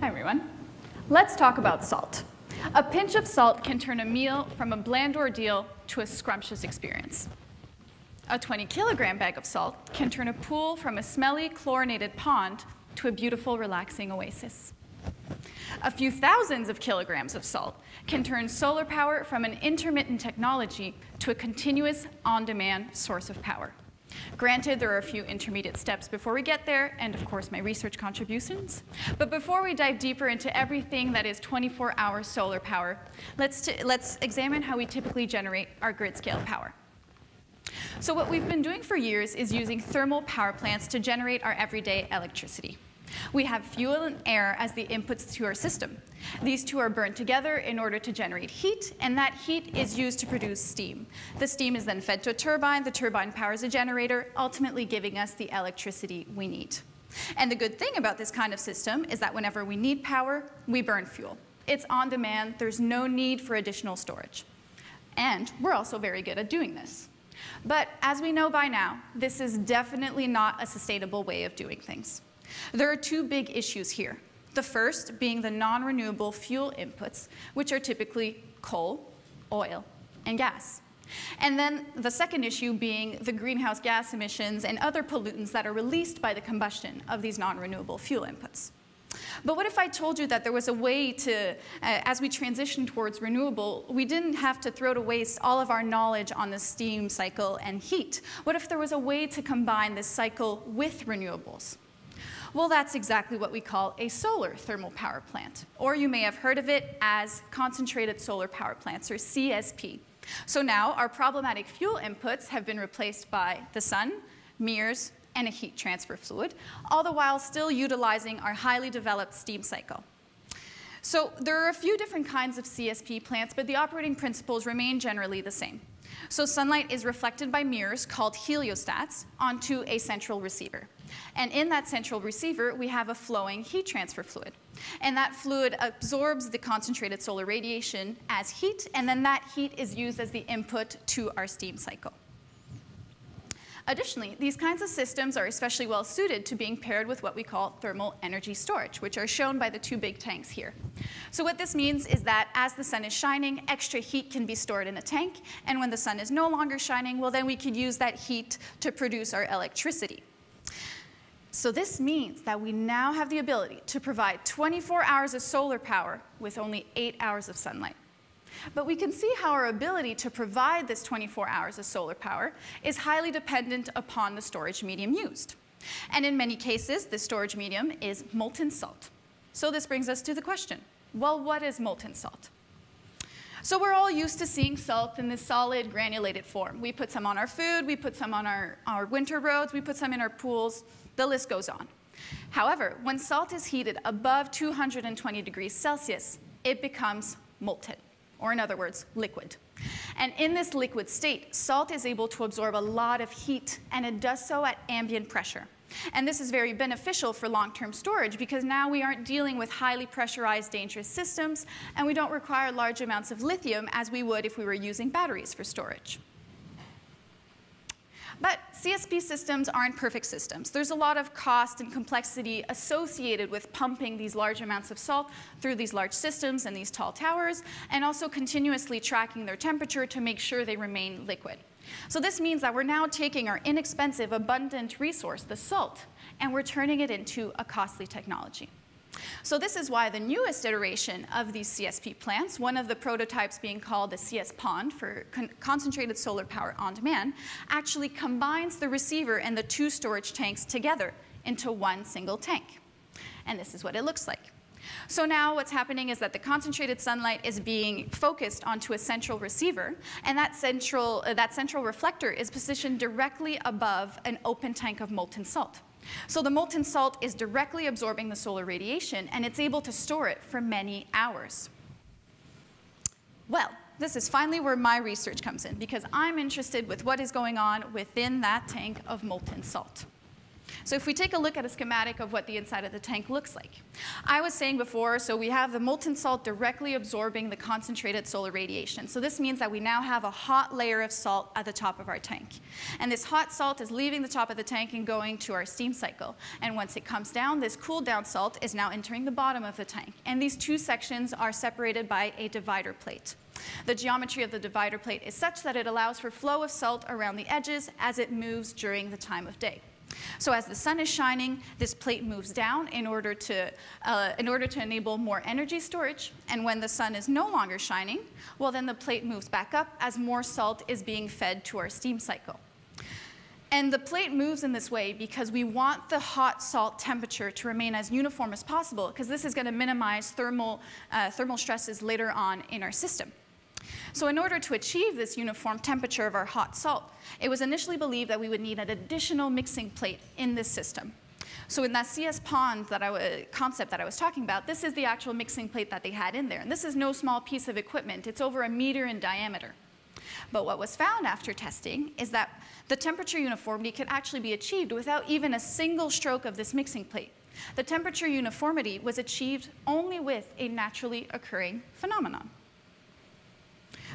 Hi, everyone. Let's talk about salt. A pinch of salt can turn a meal from a bland ordeal to a scrumptious experience. A 20-kilogram bag of salt can turn a pool from a smelly, chlorinated pond to a beautiful, relaxing oasis. A few thousands of kilograms of salt can turn solar power from an intermittent technology to a continuous, on-demand source of power. Granted, there are a few intermediate steps before we get there, and of course, my research contributions. But before we dive deeper into everything that is 24-hour solar power, let's examine how we typically generate our grid-scale power. So what we've been doing for years is using thermal power plants to generate our everyday electricity. We have fuel and air as the inputs to our system. These two are burned together in order to generate heat, and that heat is used to produce steam. The steam is then fed to a turbine. The turbine powers a generator, ultimately giving us the electricity we need. And the good thing about this kind of system is that whenever we need power, we burn fuel. It's on demand. There's no need for additional storage. And we're also very good at doing this. But as we know by now, this is definitely not a sustainable way of doing things. There are two big issues here. The first being the non-renewable fuel inputs, which are typically coal, oil, and gas. And then the second issue being the greenhouse gas emissions and other pollutants that are released by the combustion of these non-renewable fuel inputs. But what if I told you that there was a way to, as we transition towards renewable, we didn't have to throw to waste all of our knowledge on the steam cycle and heat? What if there was a way to combine this cycle with renewables? Well, that's exactly what we call a solar thermal power plant, or you may have heard of it as concentrated solar power plants, or CSP. So now our problematic fuel inputs have been replaced by the sun, mirrors, and a heat transfer fluid, all the while still utilizing our highly developed steam cycle. So there are a few different kinds of CSP plants, but the operating principles remain generally the same. So sunlight is reflected by mirrors called heliostats onto a central receiver. And in that central receiver, we have a flowing heat transfer fluid. And that fluid absorbs the concentrated solar radiation as heat, and then that heat is used as the input to our steam cycle. Additionally, these kinds of systems are especially well suited to being paired with what we call thermal energy storage, which are shown by the two big tanks here. So what this means is that as the sun is shining, extra heat can be stored in a tank, and when the sun is no longer shining, well, then we could use that heat to produce our electricity. So this means that we now have the ability to provide 24 hours of solar power with only 8 hours of sunlight. But we can see how our ability to provide this 24 hours of solar power is highly dependent upon the storage medium used. And in many cases, the storage medium is molten salt. So this brings us to the question, well, what is molten salt? So we're all used to seeing salt in this solid, granulated form. We put some on our food, we put some on our winter roads, we put some in our pools, the list goes on. However, when salt is heated above 220 degrees Celsius, it becomes molten, or in other words, liquid. And in this liquid state, salt is able to absorb a lot of heat, and it does so at ambient pressure. And this is very beneficial for long-term storage because now we aren't dealing with highly pressurized, dangerous systems, and we don't require large amounts of lithium as we would if we were using batteries for storage. But CSP systems aren't perfect systems. There's a lot of cost and complexity associated with pumping these large amounts of salt through these large systems and these tall towers, and also continuously tracking their temperature to make sure they remain liquid. So this means that we're now taking our inexpensive, abundant resource, the salt, and we're turning it into a costly technology. So this is why the newest iteration of these CSP plants, one of the prototypes being called the CS Pond for concentrated solar power on demand, actually combines the receiver and the two storage tanks together into one single tank. And this is what it looks like. So now what's happening is that the concentrated sunlight is being focused onto a central receiver, and that central reflector is positioned directly above an open tank of molten salt. So the molten salt is directly absorbing the solar radiation, and it's able to store it for many hours. Well, this is finally where my research comes in, because I'm interested with what is going on within that tank of molten salt. So if we take a look at a schematic of what the inside of the tank looks like. I was saying before, so we have the molten salt directly absorbing the concentrated solar radiation. So this means that we now have a hot layer of salt at the top of our tank. And this hot salt is leaving the top of the tank and going to our steam cycle. And once it comes down, this cooled down salt is now entering the bottom of the tank. And these two sections are separated by a divider plate. The geometry of the divider plate is such that it allows for flow of salt around the edges as it moves during the time of day. So as the sun is shining, this plate moves down in order to enable more energy storage. And when the sun is no longer shining, well, then the plate moves back up as more salt is being fed to our steam cycle. And the plate moves in this way because we want the hot salt temperature to remain as uniform as possible, because this is going to minimize thermal stresses later on in our system. So in order to achieve this uniform temperature of our hot salt, it was initially believed that we would need an additional mixing plate in this system. So in that CS Pond concept that I was talking about, this is the actual mixing plate that they had in there. And this is no small piece of equipment. It's over 1 meter in diameter. But what was found after testing is that the temperature uniformity could actually be achieved without even a single stroke of this mixing plate. The temperature uniformity was achieved only with a naturally occurring phenomenon.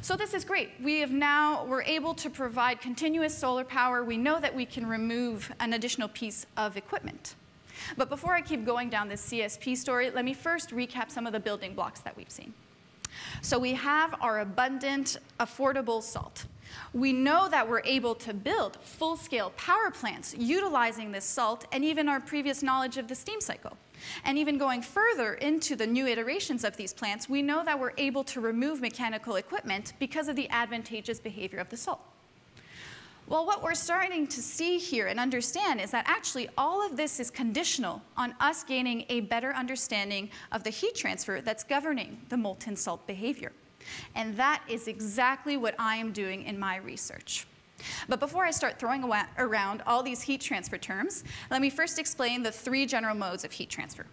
So this is great. We're able to provide continuous solar power. We know that we can remove an additional piece of equipment. But before I keep going down this CSP story, let me first recap some of the building blocks that we've seen. So we have our abundant, affordable salt. We know that we're able to build full-scale power plants utilizing this salt and even our previous knowledge of the steam cycle. And even going further into the new iterations of these plants, we know that we're able to remove mechanical equipment because of the advantageous behavior of the salt. Well, what we're starting to see here and understand is that actually all of this is conditional on us gaining a better understanding of the heat transfer that's governing the molten salt behavior. And that is exactly what I am doing in my research. But before I start throwing around all these heat transfer terms, let me first explain the three general modes of heat transfer.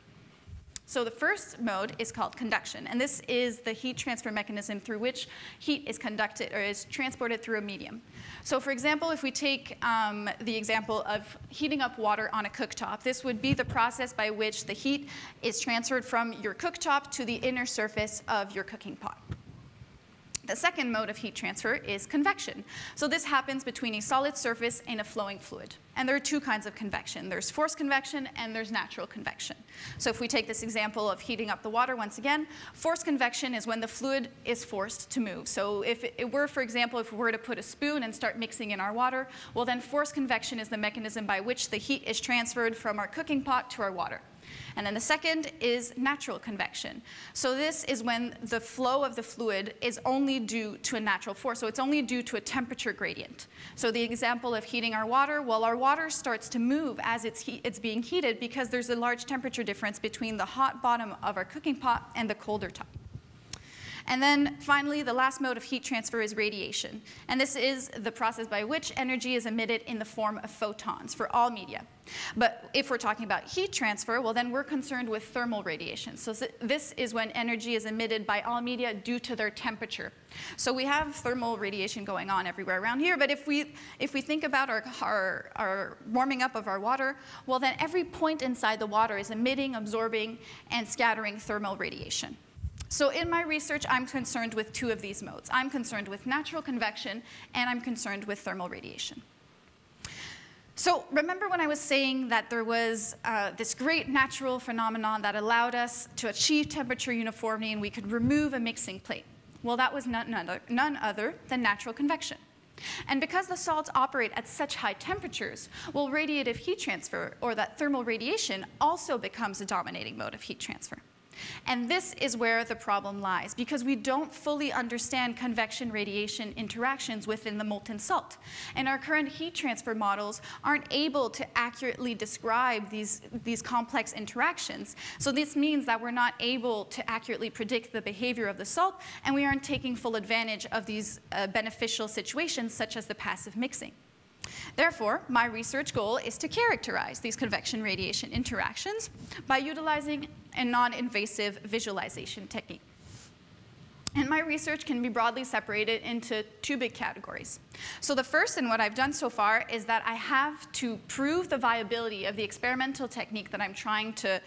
So the first mode is called conduction, and this is the heat transfer mechanism through which heat is conducted or is transported through a medium. So for example, if we take the example of heating up water on a cooktop, this would be the process by which the heat is transferred from your cooktop to the inner surface of your cooking pot. The second mode of heat transfer is convection. So this happens between a solid surface and a flowing fluid. And there are two kinds of convection. There's forced convection and there's natural convection. So if we take this example of heating up the water once again, forced convection is when the fluid is forced to move. So if it were, for example, if we were to put a spoon and start mixing in our water, well then forced convection is the mechanism by which the heat is transferred from our cooking pot to our water. And then the second is natural convection. So this is when the flow of the fluid is only due to a natural force. So it's only due to a temperature gradient. So the example of heating our water, well, our water starts to move as it's being heated because there's a large temperature difference between the hot bottom of our cooking pot and the colder top. And then finally, the last mode of heat transfer is radiation. And this is the process by which energy is emitted in the form of photons for all media. But if we're talking about heat transfer, well, then we're concerned with thermal radiation. So this is when energy is emitted by all media due to their temperature. So we have thermal radiation going on everywhere around here. But if we think about our warming up of our water, well, then every point inside the water is emitting, absorbing, and scattering thermal radiation. So in my research, I'm concerned with two of these modes. I'm concerned with natural convection, and I'm concerned with thermal radiation. So remember when I was saying that there was this great natural phenomenon that allowed us to achieve temperature uniformity and we could remove a mixing plate? Well, that was none other than natural convection. And because the salts operate at such high temperatures, well, radiative heat transfer, or that thermal radiation, also becomes a dominating mode of heat transfer. And this is where the problem lies, because we don't fully understand convection-radiation interactions within the molten salt. And our current heat transfer models aren't able to accurately describe these complex interactions. So this means that we're not able to accurately predict the behavior of the salt, and we aren't taking full advantage of these beneficial situations, such as the passive mixing. Therefore, my research goal is to characterize these convection-radiation interactions by utilizing a non-invasive visualization technique. And my research can be broadly separated into two big categories. So the first, and what I've done so far, is that I have to prove the viability of the experimental technique that I'm trying to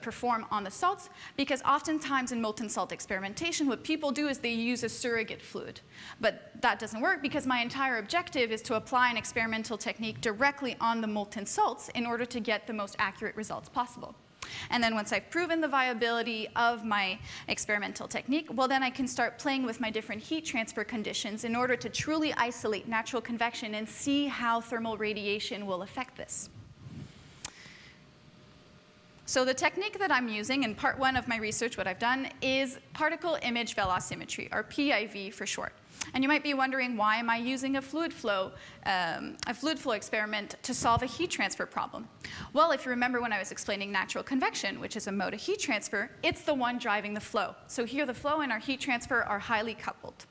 perform on the salts, because oftentimes in molten salt experimentation, what people do is they use a surrogate fluid. But that doesn't work, because my entire objective is to apply an experimental technique directly on the molten salts in order to get the most accurate results possible. And then once I've proven the viability of my experimental technique, well, then I can start playing with my different heat transfer conditions in order to truly isolate natural convection and see how thermal radiation will affect this. So the technique that I'm using in part one of my research, what I've done, is particle image velocimetry, or PIV for short. And you might be wondering, why am I using a fluid flow experiment to solve a heat transfer problem? Well, if you remember when I was explaining natural convection, which is a mode of heat transfer, it's the one driving the flow. So here the flow and our heat transfer are highly coupled.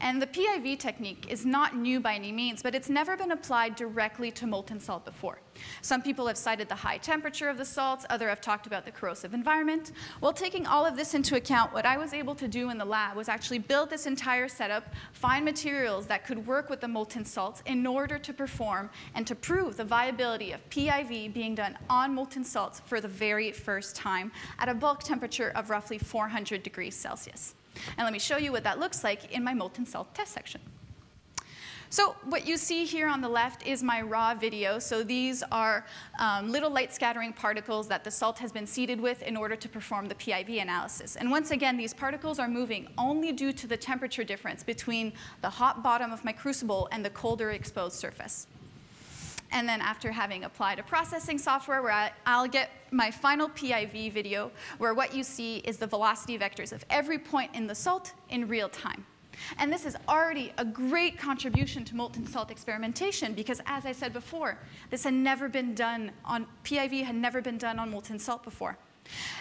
And the PIV technique is not new by any means, but it's never been applied directly to molten salt before. Some people have cited the high temperature of the salts, others have talked about the corrosive environment. Well, taking all of this into account, what I was able to do in the lab was actually build this entire setup, find materials that could work with the molten salts in order to perform and to prove the viability of PIV being done on molten salts for the very first time at a bulk temperature of roughly 400 degrees Celsius. And let me show you what that looks like in my molten salt test section. So what you see here on the left is my raw video. So these are little light scattering particles that the salt has been seeded with in order to perform the PIV analysis. And once again, these particles are moving only due to the temperature difference between the hot bottom of my crucible and the colder exposed surface. And then after having applied a processing software, where I'll get my final PIV video, where what you see is the velocity vectors of every point in the salt in real time. And this is already a great contribution to molten salt experimentation, because as I said before, this had never been done on, PIV had never been done on molten salt before.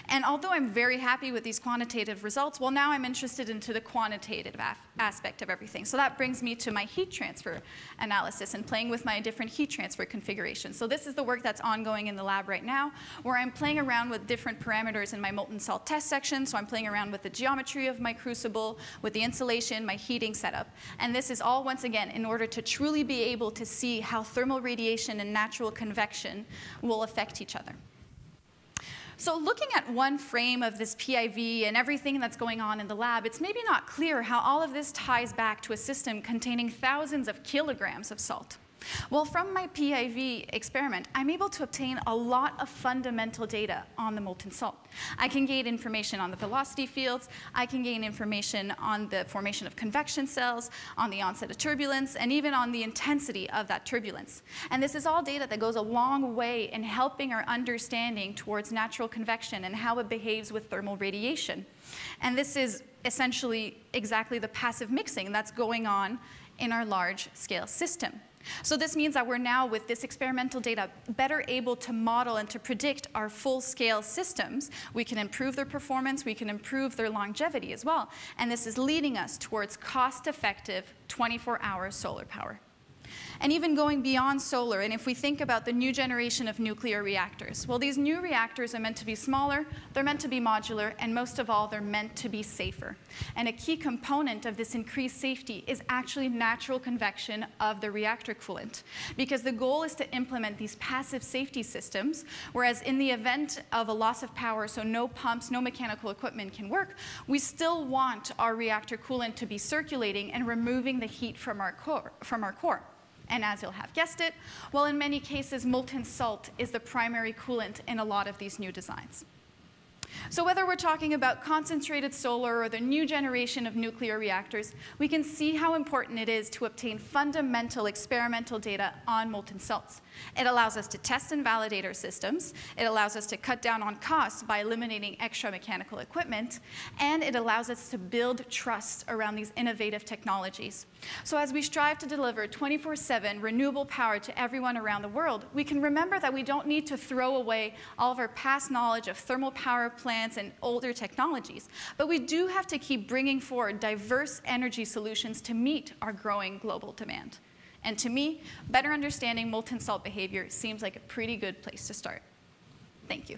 And although I'm very happy with these quantitative results, well, now I'm interested into the quantitative aspect of everything. So that brings me to my heat transfer analysis and playing with my different heat transfer configurations. So this is the work that's ongoing in the lab right now, where I'm playing around with different parameters in my molten salt test section. So I'm playing around with the geometry of my crucible, with the insulation, my heating setup. And this is all, once again, in order to truly be able to see how thermal radiation and natural convection will affect each other. So looking at one frame of this PIV and everything that's going on in the lab, it's maybe not clear how all of this ties back to a system containing thousands of kilograms of salt. Well, from my PIV experiment, I'm able to obtain a lot of fundamental data on the molten salt. I can gain information on the velocity fields, I can gain information on the formation of convection cells, on the onset of turbulence, and even on the intensity of that turbulence. And this is all data that goes a long way in helping our understanding towards natural convection and how it behaves with thermal radiation. And this is essentially exactly the passive mixing that's going on in our large-scale system. So this means that we're now, with this experimental data, better able to model and to predict our full-scale systems. We can improve their performance, we can improve their longevity as well. And this is leading us towards cost-effective 24-hour solar power. And even going beyond solar, and if we think about the new generation of nuclear reactors, well, these new reactors are meant to be smaller, they're meant to be modular, and most of all, they're meant to be safer. And a key component of this increased safety is actually natural convection of the reactor coolant, because the goal is to implement these passive safety systems, whereas in the event of a loss of power, so no pumps, no mechanical equipment can work, we still want our reactor coolant to be circulating and removing the heat from our core. And as you'll have guessed it, well, in many cases, molten salt is the primary coolant in a lot of these new designs. So whether we're talking about concentrated solar or the new generation of nuclear reactors, we can see how important it is to obtain fundamental experimental data on molten salts. It allows us to test and validate our systems, it allows us to cut down on costs by eliminating extra mechanical equipment, and it allows us to build trust around these innovative technologies. So as we strive to deliver 24/7 renewable power to everyone around the world, we can remember that we don't need to throw away all of our past knowledge of thermal power plants and older technologies, but we do have to keep bringing forward diverse energy solutions to meet our growing global demand. And to me, better understanding molten salt behavior seems like a pretty good place to start. Thank you.